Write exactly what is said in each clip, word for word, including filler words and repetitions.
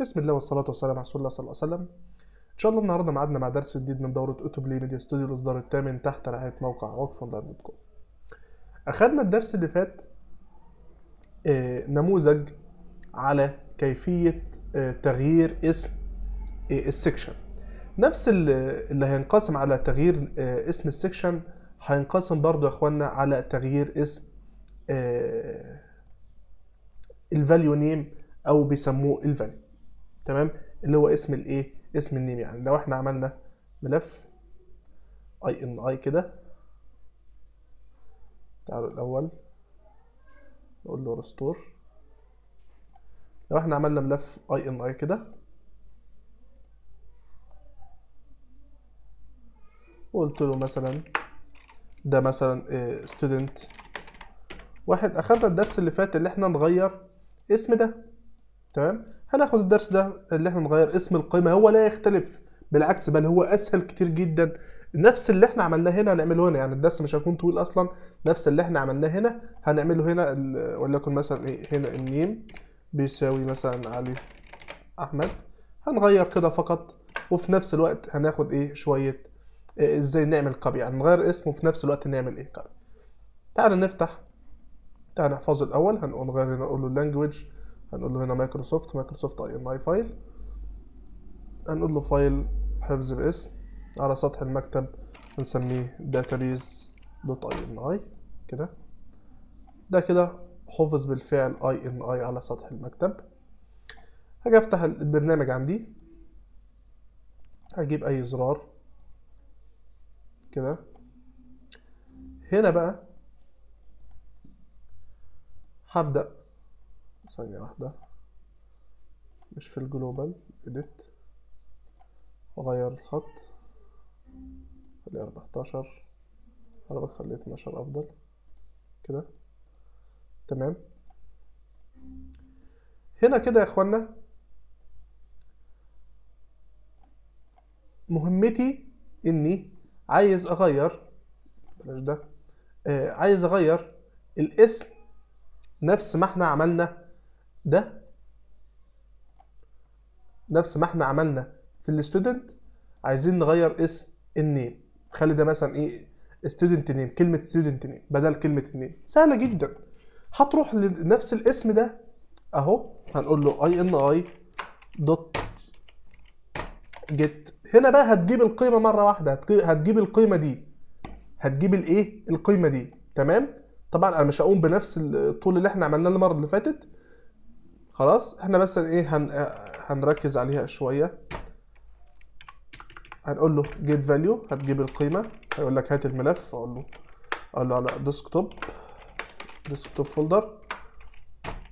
بسم الله والصلاة والسلام على رسول الله صلى الله عليه وسلم. إن شاء الله النهارده معادنا مع درس جديد من دورة أوتوبلي ميديا ستوديو الإصدار الثامن تحت رعاية موقع وقف أونلاين دوت كوم. أخدنا الدرس اللي فات نموذج على كيفية تغيير اسم السكشن. نفس اللي هينقسم على تغيير اسم السكشن هينقسم برضو يا اخوانا على تغيير اسم الفاليو نيم او بيسموه الفاليو، تمام، اللي هو اسم الايه، اسم النيم. يعني لو احنا عملنا ملف اي ان اي كده، تعالوا الاول نقول له ريستور. لو احنا عملنا ملف اي ان اي كده وقلت له مثلا ده مثلا ستودنت واحد، اخدنا الدرس اللي فات اللي احنا نغير اسم ده، تمام. هناخد الدرس ده اللي احنا نغير اسم القيمه، هو لا يختلف، بالعكس بل هو اسهل كتير جدا. نفس اللي احنا عملناه هنا هنعمله هنا، يعني الدرس مش هيكون طويل اصلا. نفس اللي احنا عملناه هنا هنعمله هنا، وليكن مثلا ايه، هنا النيم بيساوي مثلا علي احمد، هنغير كده فقط. وفي نفس الوقت هناخد ايه شويه ازاي نعمل كوبي، يعني نغير اسمه وفي نفس الوقت نعمل ايه كوبي. تعال نفتح، تعال نحفظ الاول. هنقول نغير هنا، نقول له لانجويج، هنقول له هنا مايكروسوفت، مايكروسوفت اي ان اي فايل، هنقول له فايل حفظ باسم على سطح المكتب، هنسميه داتابيز دوت اي ان اي كده. ده كده حفظ بالفعل اي ان اي على سطح المكتب. هاجي افتح البرنامج عندي، هجيب اي زرار كده. هنا بقى هبدأ، ثانية واحدة، مش في الجلوبال اديت، واغير الخط، خليه أربعتاشر، حضرتك خليه اتناشر أفضل كده، تمام. هنا كده يا اخوانا مهمتي إني عايز اغير، بلاش ده، آه عايز اغير الاسم نفس ما احنا عملنا ده، نفس ما احنا عملنا في الستودنت. عايزين نغير اسم النيم، خلي ده مثلا ايه، ستودنت نيم، كلمه ستودنت نيم بدل كلمه النيم. سهله جدا، هتروح لنفس الاسم ده اهو، هنقول له اي ان اي دوت جيت. هنا بقى هتجيب القيمه مره واحده، هتجيب القيمه دي، هتجيب الايه، القيمه دي، تمام. طبعا انا مش هقوم بنفس الطول اللي احنا عملناه المره اللي فاتت، خلاص. احنا بس ايه، هن... هنركز عليها شويه. هنقول له جيت فاليو، هتجيب القيمه، هيقول لك هات الملف، اقول له اقول له على ديسكتوب، ديسكتوب فولدر،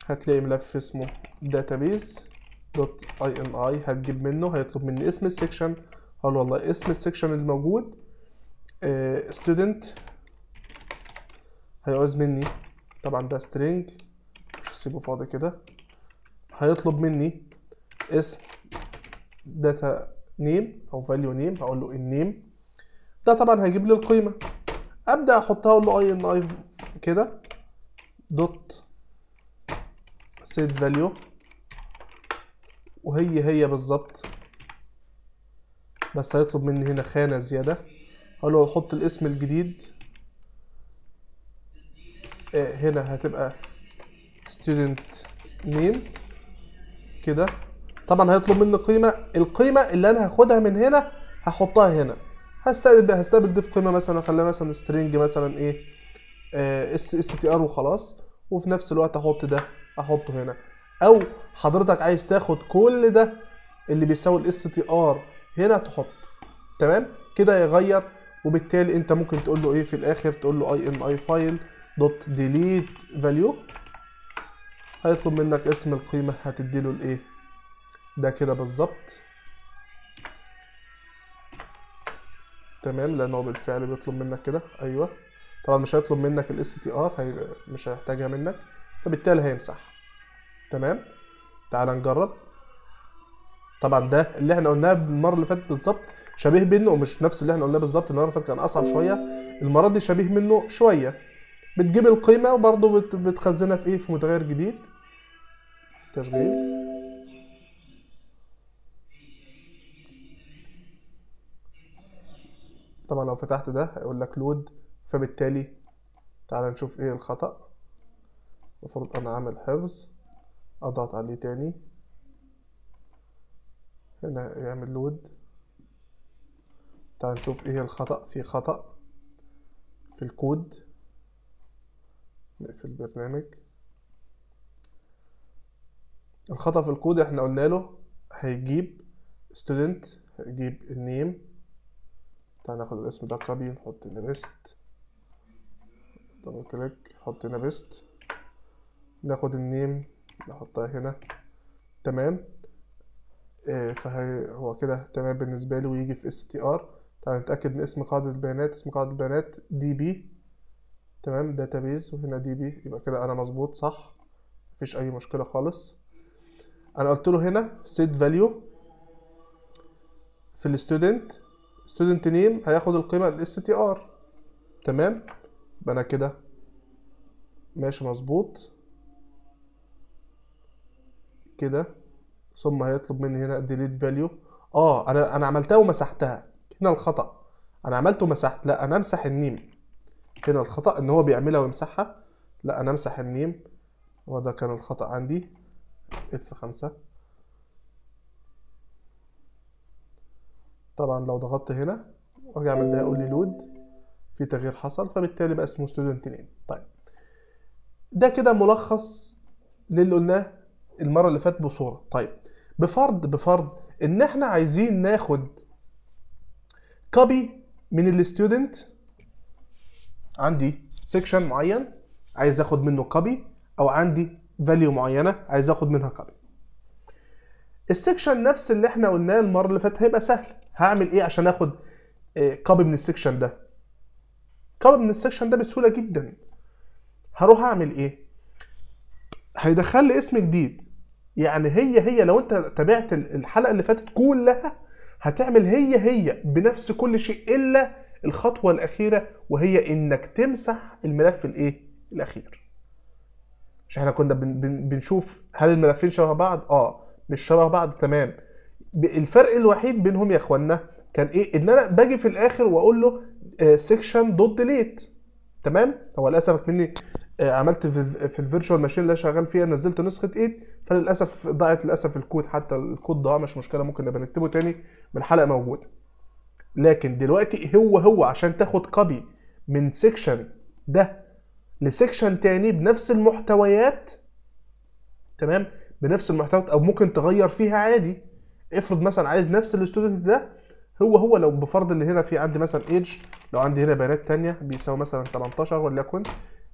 هتلاقي ملف اسمه داتابيز دوت اي ان اي، هتجيب منه، هيطلب مني اسم السكشن، هقول والله اسم السكشن الموجود ستودنت، uh, هيعوز مني طبعا ده سترينج، مش هسيبه فاضي كده، هيطلب مني اسم داتا نيم او فاليو نيم، هقول له النيم ده، طبعا هيجيب لي القيمه، ابدا احطها، اقول له اي ان اي كده دوت سيت فاليو، وهي هي بالظبط، بس هيطلب مني هنا خانة زيادة، هقول له حط الاسم الجديد، آه هنا هتبقى student name كده. طبعا هيطلب مني قيمة، القيمة اللي أنا هاخدها من هنا هحطها هنا، هستقبل بقى، هستقبل ضيف قيمة مثلا، خليها مثلا string مثلا إيه آه str وخلاص، وفي نفس الوقت أحط ده، أحطه هنا. او حضرتك عايز تاخد كل ده اللي بيساوي الاس تي ار هنا تحط، تمام كده يغير. وبالتالي انت ممكن تقول له ايه في الاخر، تقول له اي ان اي فايل دوت ديليت فاليو، هيطلب منك اسم القيمه، هتدي له الايه ده كده بالظبط، تمام، لانه بالفعل بيطلب منك كده، ايوه. طبعا مش هيطلب منك الاس تي ار، مش هيحتاجها منك، فبالتالي هيمسحها، تمام. تعال نجرب. طبعا ده اللي احنا قلناه المره اللي فاتت بالظبط، شبيه منه، ومش نفس اللي احنا قلناه بالظبط، المره اللي فاتت كان اصعب شويه، المره دي شبيه منه شويه. بتجيب القيمه وبرضه بتخزنها في ايه، في متغير جديد تشغيل، طبعا لو فتحت ده هيقول لك لود، فبالتالي تعال نشوف ايه الخطأ. المفروض انا اعمل حفظ، اضغط عليه تاني، هنا يعمل لود. تعال نشوف ايه الخطأ. في خطأ في الكود. نقفل البرنامج. الخطأ في الكود احنا قلنا له هيجيب student، هيجيب النيم. تعال ناخد الاسم ده كوبي، نحط هنا بيست، دبل كليك، نحط هنا بيست، ناخد النيم نحطها هنا. تمام. اه فهي هو كده تمام بالنسبه له، ويجي في str. تعال نتاكد من اسم قاعده البيانات. اسم قاعده البيانات db. تمام، database، وهنا db. يبقى كده انا مظبوط صح، مفيش اي مشكله خالص. انا قلت له هنا set value في الستودنت، student name هياخد القيمه ال str. تمام، يبقى انا كده ماشي مظبوط كده. ثم هيطلب مني هنا delete value. اه انا انا عملتها ومسحتها، هنا الخطأ. انا عملته ومسحت، لا انا امسح النيم. هنا الخطأ ان هو بيعملها ويمسحها، لا انا امسح النيم، وده كان الخطأ عندي. اف خمسة. طبعا لو ضغطت هنا وارجع من ده هيقول لي لود، في تغيير حصل، فبالتالي بقى اسمه student name. طيب ده كده ملخص للي قلناه المره اللي فاتت بصوره. طيب بفرض بفرض ان احنا عايزين ناخد كوبي من الستودنت، عندي سيكشن معين عايز اخد منه كوبي، او عندي فاليو معينه عايز اخد منها كوبي. السيكشن نفس اللي احنا قلناه المره اللي فاتت هيبقى سهل. هعمل ايه عشان اخد كوبي من السيكشن ده؟ كوبي من السيكشن ده بسهوله جدا. هروح اعمل ايه؟ هيدخل لي اسم جديد. يعني هي هي لو انت تابعت الحلقه اللي فاتت كلها هتعمل هي هي بنفس كل شيء، الا الخطوه الاخيره، وهي انك تمسح الملف الايه الاخير. مش احنا كنا بن بن بنشوف هل الملفين شبه بعض؟ اه مش شبه بعض. تمام. الفرق الوحيد بينهم يا اخوانا كان ايه؟ ان انا باجي في الاخر واقول له سيكشن دوت ديليت. تمام. هو للاسف مني عملت في الفيرتشوال ماشين اللي شغال فيها، نزلت نسخه تمانية، فللاسف ضاعت للاسف الكود. حتى الكود ضاع، مش مشكله، ممكن نبقى نكتبه تاني من الحلقه موجوده. لكن دلوقتي هو هو عشان تاخد كوبي من سيكشن ده لسيكشن تاني بنفس المحتويات، تمام، بنفس المحتويات، او ممكن تغير فيها عادي. افرض مثلا عايز نفس الستودنت ده هو هو، لو بفرض ان هنا في عندي مثلا ايدج، لو عندي هنا بيانات تانيه بيساوي مثلا تمنتاشر وليكن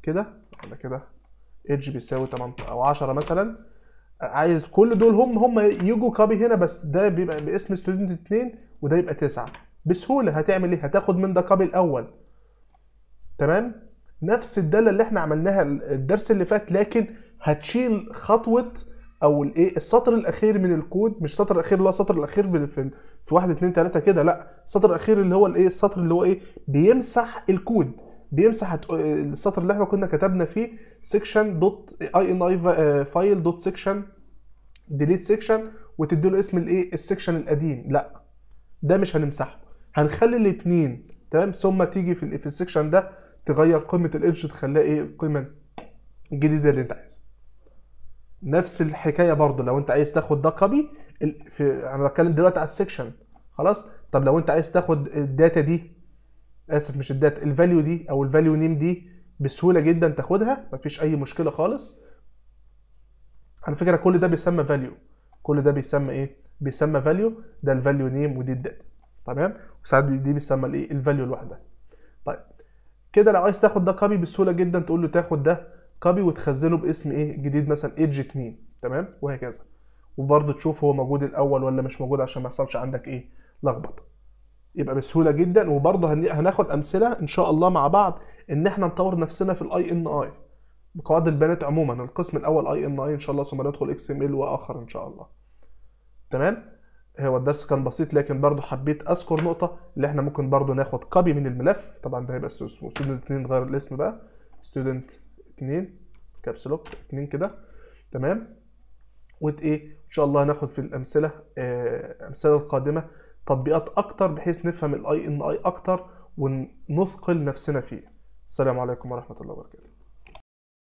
كده ولا كده، اتش بيساوي تمنتاشر او عشرة مثلا، عايز كل دول هم هم يجوا كوبي هنا، بس ده بيبقى باسم ستودنت اتنين وده يبقى تسعة. بسهوله هتعمل ايه؟ هتاخد من ده كوبي الاول. تمام، نفس الداله اللي احنا عملناها الدرس اللي فات، لكن هتشيل خطوه او الايه السطر الاخير من الكود. مش السطر الاخير اللي هو السطر الاخير في واحد اتنين تلاته كده، لا، السطر الاخير اللي هو الايه السطر اللي هو ايه بيمسح الكود، بيمسح السطر اللي احنا كنا كتبنا فيه سيكشن دوت اي ان اي فايل دوت سيكشن ديليت سيكشن، وتدي له اسم الايه السيكشن القديم. لا، ده مش هنمسحه، هنخلي الاثنين. تمام. ثم تيجي في في السيكشن ده تغير قيمه الايدج، تخليها ايه القيمه الجديده اللي انت عايزها. نفس الحكايه برضو لو انت عايز تاخد ده كوبي، انا بتكلم دلوقتي على السيكشن. خلاص. طب لو انت عايز تاخد الداتا دي، اسف مش الداتا، الفاليو دي او الفاليو نيم دي، بسهوله جدا تاخدها، مفيش اي مشكله خالص. على فكره كل ده بيسمى فاليو، كل ده بيسمى ايه؟ بيسمى فاليو. ده الفاليو نيم ودي الداتا. تمام. وساعات دي بيسمى الايه الفاليو لوحدها. طيب كده لو عايز تاخد ده كوبي بسهوله جدا تقول له تاخد ده كوبي وتخزنه باسم ايه جديد، مثلا ايدج اتنين. تمام، وهكذا. وبرده تشوف هو موجود الاول ولا مش موجود عشان ما يحصلش عندك ايه لخبطه. يبقى بسهوله جدا. وبرضه هناخد امثله ان شاء الله مع بعض ان احنا نطور نفسنا في الاي ان اي، بقواعد البيانات عموما. القسم الاول اي ان اي ان شاء الله، ثم ندخل اكس ام ال واخر ان شاء الله. تمام. هو الدرس كان بسيط، لكن برضه حبيت اذكر نقطه اللي احنا ممكن برضه ناخد كوبي من الملف. طبعا ده هيبقى اسمه ستودنت اتنين، نغير الاسم بقى ستودنت اتنين كابس لوك اتنين كده. تمام. وت ايه ان شاء الله هناخد في الامثله، امثله القادمه تطبيقات اكتر، بحيث نفهم الاي ان اي اكتر ونثقل نفسنا فيه. السلام عليكم ورحمة الله وبركاته.